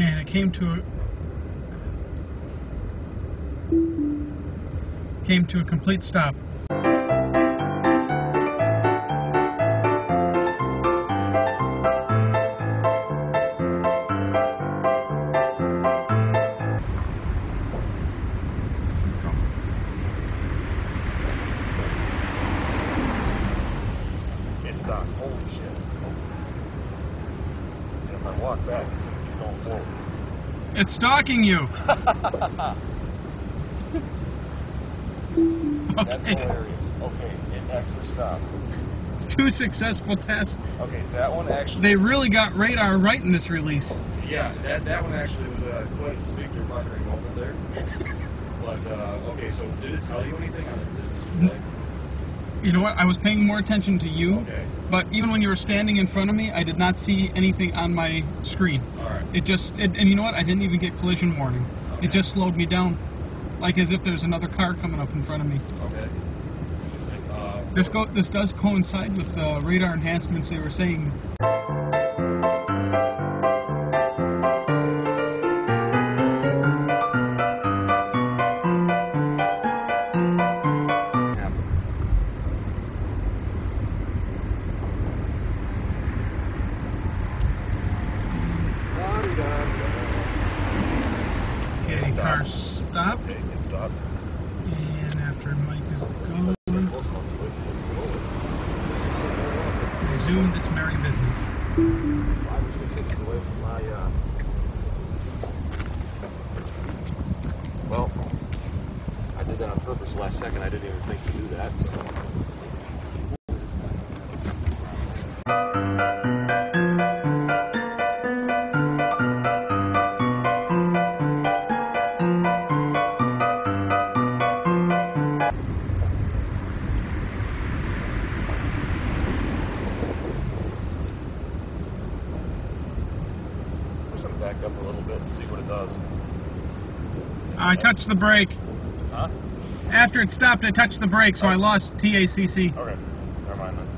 and it came to a complete stop. It's stalking you. Okay. That's hilarious. Okay, it actually stopped. Two successful tests. Okay, that one actually... They really got radar right in this release. Yeah, that one actually was quite a speaker muttering over there. But, okay, so did it tell you anything on the display? You know what, I was paying more attention to you, okay. But even when you were standing in front of me, I did not see anything on my screen. All right. It just, and you know what, I didn't even get collision warning. Okay. It just slowed me down, like as if there's another car coming up in front of me. Okay. This does coincide with the radar enhancements they were saying. It's merry business. 5 or 6 inches away from my, well, I did that on purpose last second. I didn't even think to do that, so... back up a little bit and see what it does. I touched the brake. Huh? After it stopped, I touched the brake, so I lost TACC. Okay, never mind then.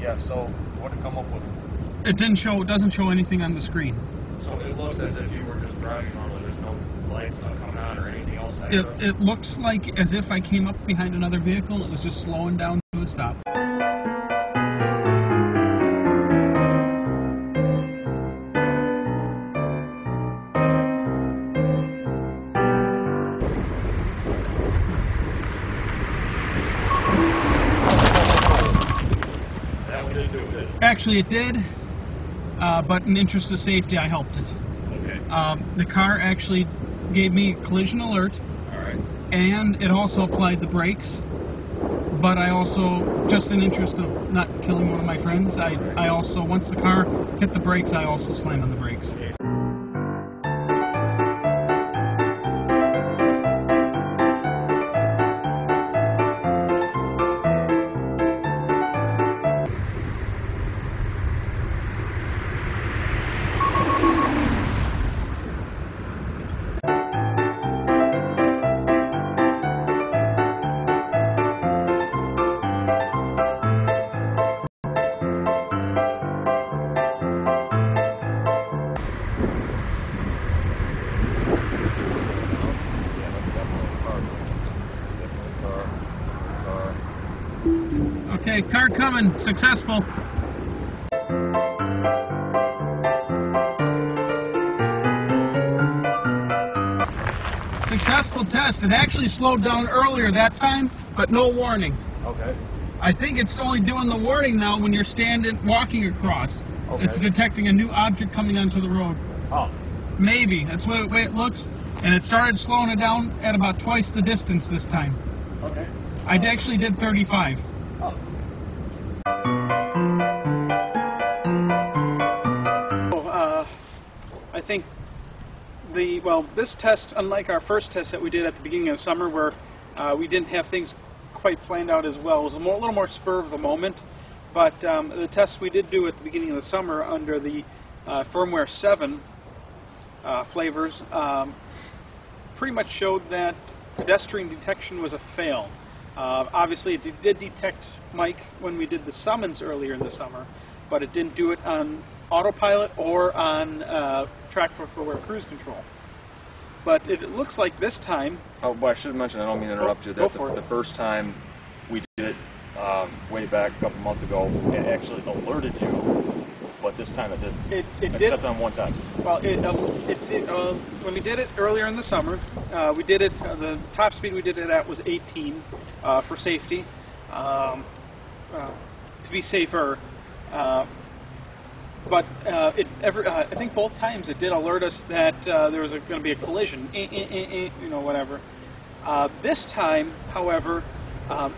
Yeah, so what did it come up with? It doesn't show anything on the screen. So it looks as if you were just driving normally, there's no lights not coming on or anything else. It looks like as if I came up behind another vehicle, it was just slowing down to a stop. Actually, it did, but in interest of safety, I helped it. Okay. The car actually gave me collision alert, all right, and it also applied the brakes, but I also, just in interest of not killing one of my friends, I also, once the car hit the brakes, I also slammed on the brakes. Okay. Okay, car coming, successful. Successful test. It actually slowed down earlier that time, but no warning. Okay. I think it's only doing the warning now when you're walking across. Okay. It's detecting a new object coming onto the road. Oh. Maybe, that's the way it looks. And it started slowing it down at about twice the distance this time. Okay. I actually did 35. Oh. I think this test, unlike our first test that we did at the beginning of the summer where we didn't have things quite planned out as well, it was a little more spur of the moment, but the test we did do at the beginning of the summer under the Firmware 7 flavors pretty much showed that pedestrian detection was a fail. Obviously, it did detect Mike when we did the summons earlier in the summer, but it didn't do it on autopilot or on track-aware cruise control. But it looks like this time... Oh, well, I should mention, I don't mean to interrupt you, that the first time we did it way back a couple months ago, it actually alerted you, but this time it didn't. Except on one test. Well, it did, when we did it earlier in the summer, we did it, the top speed we did it at was 18 for safety, to be safer. I think both times it did alert us that there was going to be a collision, you know, whatever. This time, however,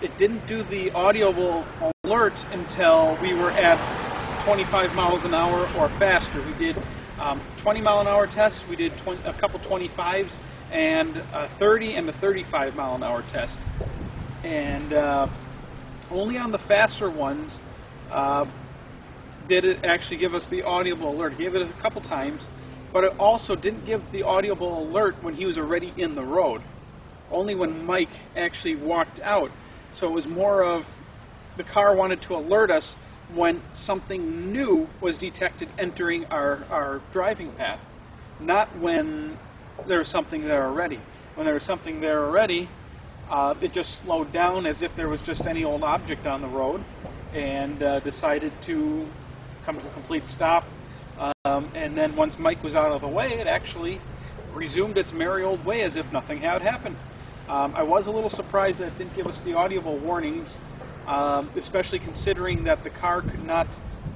it didn't do the audible alert until we were at 25 miles an hour or faster. We did 20 mile an hour tests, we did a couple 25s, and a 30 and a 35 mile an hour test. And only on the faster ones, did it actually give us the audible alert. He gave it a couple times, but it also didn't give the audible alert when he was already in the road, only when Mike actually walked out. So it was more of the car wanted to alert us when something new was detected entering our driving path, not when there was something there already. When there was something there already, it just slowed down as if there was just any old object on the road and decided to come to a complete stop, and then once Mike was out of the way, it actually resumed its merry old way as if nothing had happened. I was a little surprised that it didn't give us the audible warnings, especially considering that the car could not,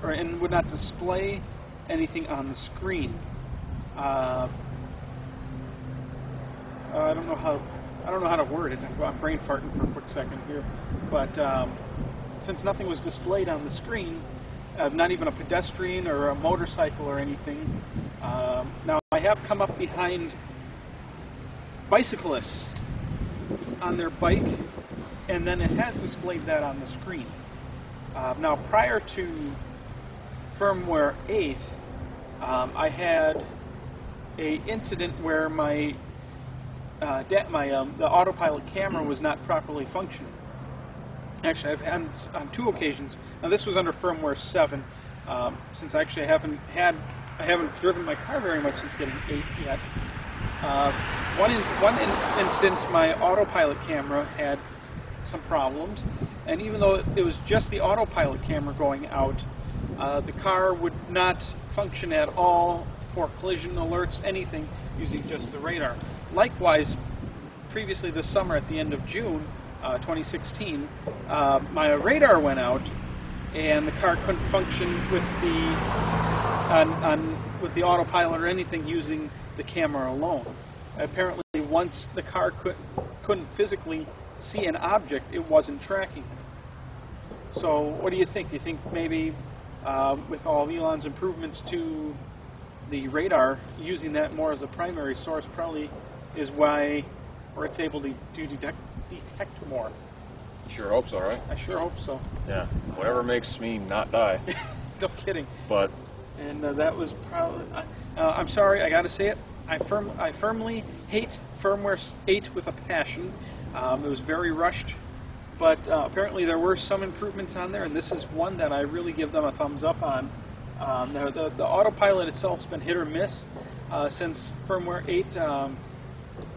and would not display anything on the screen. I don't know how to word it. I'm brain farting for a quick second here, but since nothing was displayed on the screen. Not even a pedestrian or a motorcycle or anything. Now, I have come up behind bicyclists on their bike, and then it has displayed that on the screen. Now, prior to firmware 8, I had an incident where my the autopilot camera was not properly functioning. Actually, I've had on two occasions. Now, this was under firmware 7, since actually I haven't driven my car very much since getting 8 yet. One instance, my autopilot camera had some problems, and even though it was just the autopilot camera going out, the car would not function at all for collision alerts, anything, using just the radar. Likewise, previously this summer at the end of June, 2016, my radar went out, and the car couldn't function with the with the autopilot or anything using the camera alone. Apparently, once the car couldn't physically see an object, it wasn't tracking it. So, what do you think? Do you think maybe with all of Elon's improvements to the radar, using that more as a primary source probably is why, or it's able to detect more? Sure hope so, right? I sure hope so. Yeah, whatever makes me not die. No kidding. But and that was probably. I'm sorry, I got to say it. I firmly hate firmware 8 with a passion. It was very rushed, but apparently there were some improvements on there, and this is one that I really give them a thumbs up on. The autopilot itself's been hit or miss since firmware 8.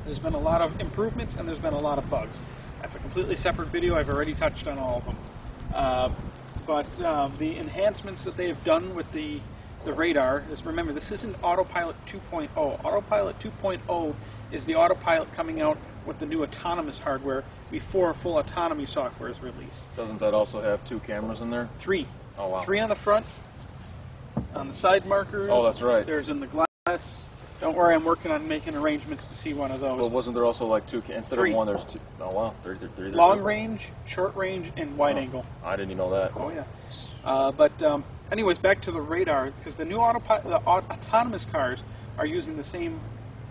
There's been a lot of improvements, and there's been a lot of bugs. That's a completely separate video. I've already touched on all of them. The enhancements that they have done with the radar is, remember, this isn't Autopilot 2.0. Autopilot 2.0 is the autopilot coming out with the new autonomous hardware before full autonomy software is released. Doesn't that also have two cameras in there? Three. Oh, wow. Three on the front, on the side markers. Oh, that's right. There's in the glass. Don't worry, I'm working on making arrangements to see one of those. Well, wasn't there also like two, instead of one, there's two? Oh, wow. Three. Long range, short range, and wide angle. I didn't even know that. Oh, yeah. Anyways, back to the radar, because the new autonomous cars are using the same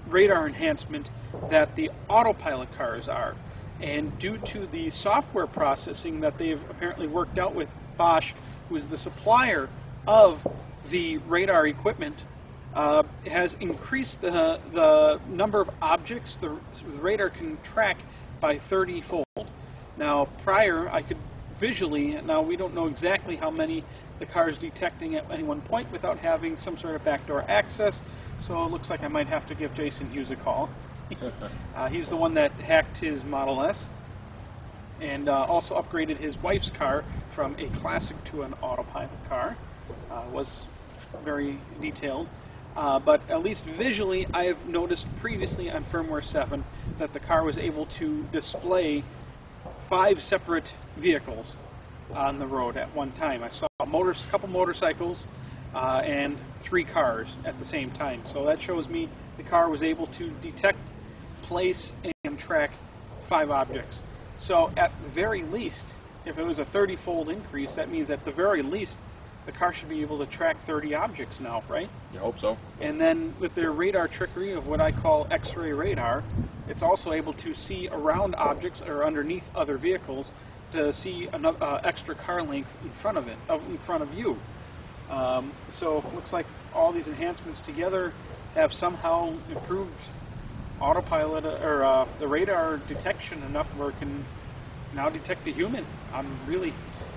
radar enhancement that the autopilot cars are. And due to the software processing that they've apparently worked out with Bosch, who is the supplier of the radar equipment, has increased the number of objects the radar can track by 30-fold. Now, prior, I could visually, now we don't know exactly how many the car is detecting at any one point without having some sort of backdoor access. So it looks like I might have to give Jason Hughes a call. He's the one that hacked his Model S and also upgraded his wife's car from a classic to an autopilot car. Was very detailed. But at least visually, I have noticed previously on Firmware 7 that the car was able to display 5 separate vehicles on the road at one time. I saw a couple motorcycles and 3 cars at the same time. So that shows me the car was able to detect, place, and track 5 objects. So at the very least, if it was a 30-fold increase, that means at the very least, the car should be able to track 30 objects now, right? You hope so. And then with their radar trickery of what I call X-ray radar, it's also able to see around objects or underneath other vehicles to see another extra car length in front of it, in front of you. So it looks like all these enhancements together have somehow improved autopilot or the radar detection enough where it can now detect a human. I'm really,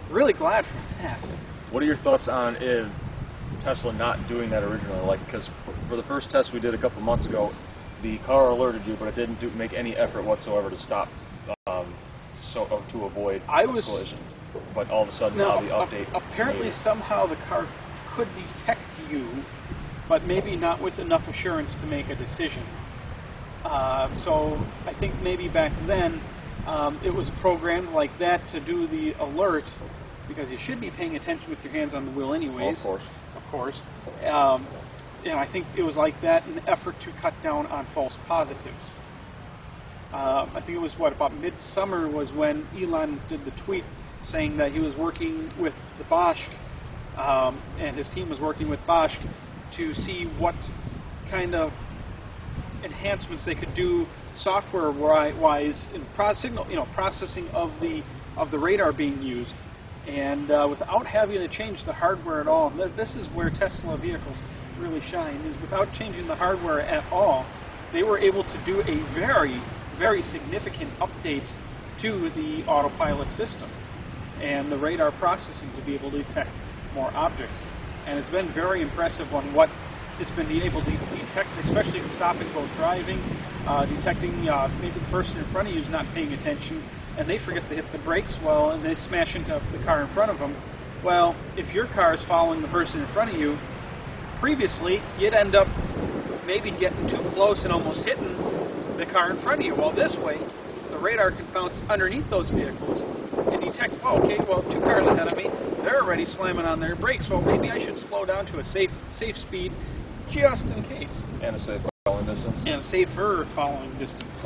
really glad for that. What are your thoughts on if Tesla not doing that originally? Like, because for the first test we did a couple months ago, the car alerted you, but it didn't make any effort whatsoever to stop, to avoid collision. But all of a sudden, now the update. Apparently, somehow the car could detect you, but maybe not with enough assurance to make a decision. So I think maybe back then it was programmed like that to do the alert, because you should be paying attention with your hands on the wheel anyways. Well, of course. And I think it was like that in an effort to cut down on false positives. I think it was, about midsummer was when Elon did the tweet saying that he was working with the Bosch, and his team was working with Bosch to see what kind of enhancements they could do software-wise in processing of the radar being used. And without having to change the hardware at all, this is where Tesla vehicles really shine, is without changing the hardware at all, they were able to do a very, very significant update to the autopilot system and the radar processing to be able to detect more objects. And it's been very impressive on what it's been able to detect, especially in stop-and-go driving, detecting maybe the person in front of you is not paying attention, and they forget to hit the brakes well, and they smash into the car in front of them. Well, if your car is following the person in front of you, previously, you'd end up maybe getting too close and almost hitting the car in front of you. Well, this way, the radar can bounce underneath those vehicles and detect, oh, okay, well, 2 cars ahead of me, they're already slamming on their brakes. Well, maybe I should slow down to a safe speed just in case. And a safe following distance. And a safer following distance.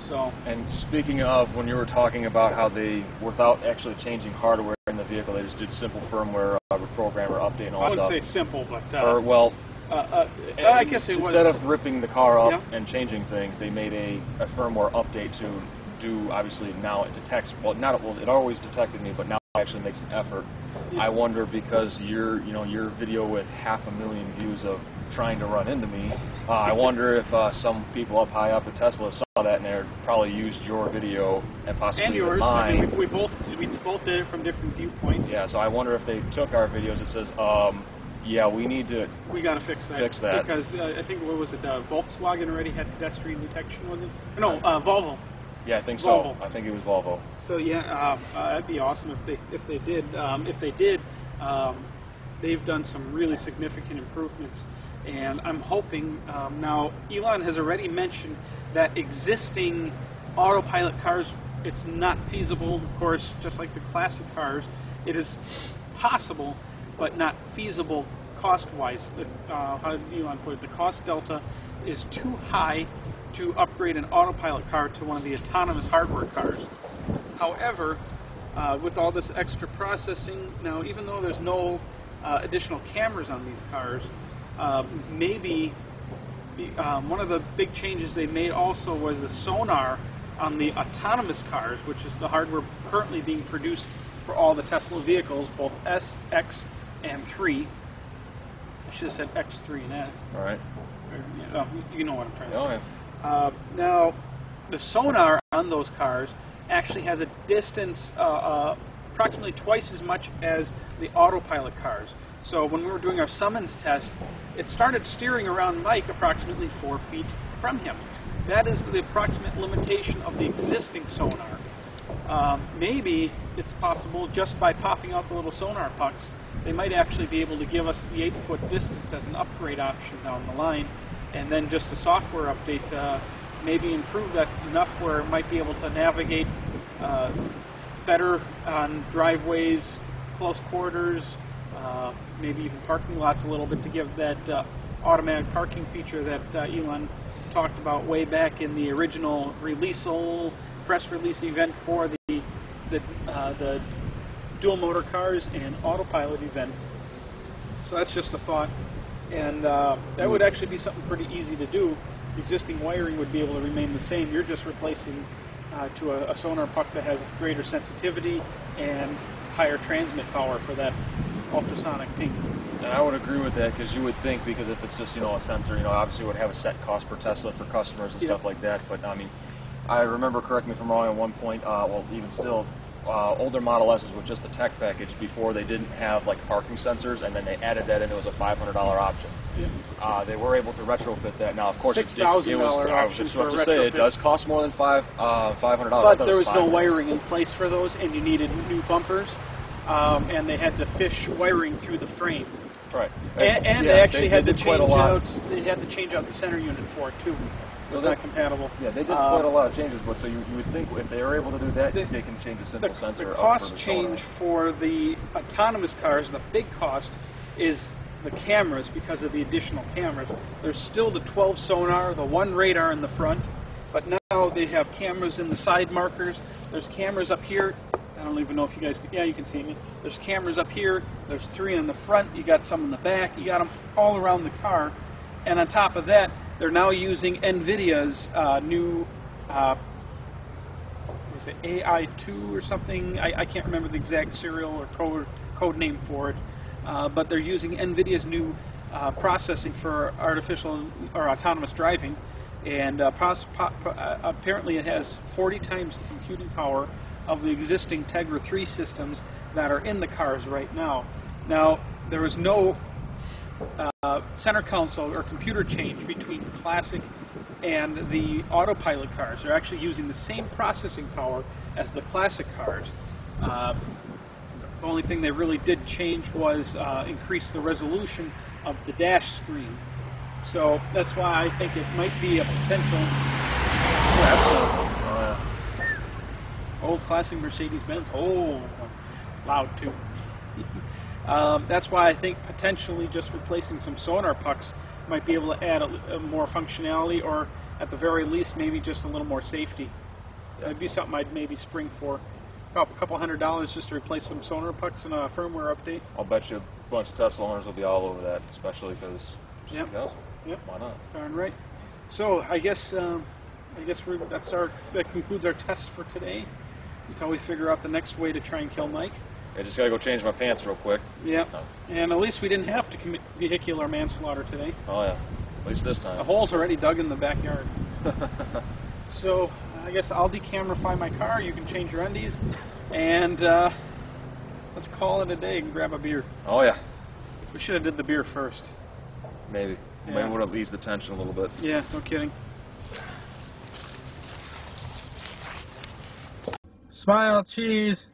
So. And speaking of, when you were talking about how they, without actually changing hardware in the vehicle, they just did simple firmware reprogram or update and all that stuff. I wouldn't say simple, but... I guess it was... Instead of ripping the car up and changing things, they made a firmware update to do, obviously, now it detects... Well, it always detected me, but now it actually makes an effort. Yeah. I wonder, because your video with 500,000 views of trying to run into me, I wonder if some people up high up at Tesla saw that and they probably used your video and possibly and yours. Mine. I mean, we both did it from different viewpoints. Yeah, so I wonder if they took our videos and says, yeah, we need to... We got to fix that. Because I think, what was it, Volkswagen already had pedestrian detection, was it? No, Volvo. Yeah, I think Volvo. So. I think it was Volvo. So yeah, that'd be awesome if they did. They've done some really significant improvements. And I'm hoping, now Elon has already mentioned that existing autopilot cars, it's not feasible, of course, just like the classic cars. It is possible, but not feasible cost-wise. How did Elon put it? The cost delta is too high to upgrade an autopilot car to one of the autonomous hardware cars. However, with all this extra processing, now even though there's no additional cameras on these cars, one of the big changes they made also was the sonar on the autonomous cars, which is the hardware currently being produced for all the Tesla vehicles, both S, X, and 3. I should have said X, 3, and S. All right. You know what I'm trying to say. Now, the sonar on those cars actually has a distance approximately twice as much as the autopilot cars. So when we were doing our summons test, it started steering around Mike approximately 4 feet from him. That is the approximate limitation of the existing sonar. Maybe it's possible just by popping out the little sonar pucks, they might actually be able to give us the 8-foot distance as an upgrade option down the line, and then just a software update to maybe improve that enough where it might be able to navigate better on driveways, close quarters, maybe even parking lots a little bit, to give that automatic parking feature that Elon talked about way back in the original release, old press release event for the dual motor cars and autopilot event. So that's just a thought, and that would actually be something pretty easy to do. Existing wiring would be able to remain the same. You're just replacing to a sonar puck that has greater sensitivity and higher transmit power for that ultrasonic ping. And I would agree with that, because you would think, because if it's just, you know, a sensor, you know, obviously it would have a set cost per Tesla for customers and stuff like that. But I mean, I remember, correct me if I'm wrong, at one point, well, even still, older Model S's with just the tech package before they didn't have like parking sensors, and then they added that, and it was a $500 option. Yeah. They were able to retrofit that. Now, of course, $6,000 option for retrofit. It does cost more than $500. But there was no wiring in place for those, and you needed new bumpers, and they had to fish wiring through the frame. Right. And yeah, they actually had to change out the center unit for it too. It's not compatible. Yeah, they did quite a lot of changes, but so you would think if they are able to do that, they can change a simple sensor. The cost change for the autonomous cars, the big cost, is the cameras, because of the additional cameras. There's still the 12 sonar, the 1 radar in the front, but now they have cameras in the side markers. There's cameras up here. I don't even know if you guys can, yeah, you can see me. There's cameras up here. There's 3 in the front. You got some in the back. You got them all around the car. And on top of that, they're now using NVIDIA's new is it AI2 or something? I can't remember the exact serial or code name for it, but they're using NVIDIA's new processing for artificial or autonomous driving, and apparently it has 40 times the computing power of the existing Tegra 3 systems that are in the cars right now. Now, there is no center console or computer change between classic and the autopilot cars. They're actually using the same processing power as the classic cars. The only thing they really did change was increase the resolution of the dash screen. So that's why I think it might be a potential. Old classic Mercedes-Benz. Oh, loud too. That's why I think potentially just replacing some sonar pucks might be able to add a more functionality, or at the very least maybe just a little more safety. That would be something I'd maybe spring for. About a couple $100 just to replace some sonar pucks and a firmware update. I'll bet you a bunch of Tesla owners will be all over that, especially because why not? Darn right. So I guess that concludes our test for today, until we figure out the next way to try and kill Mike. I just got to go change my pants real quick. Yeah, and at least we didn't have to commit vehicular manslaughter today. Oh, yeah. At least this time. The hole's already dug in the backyard. So I guess I'll decamerify my car. You can change your undies. And let's call it a day and grab a beer. Oh, yeah. We should have did the beer first. Maybe. Yeah. Maybe it would have eased the tension a little bit. Yeah, no kidding. Smile, cheese.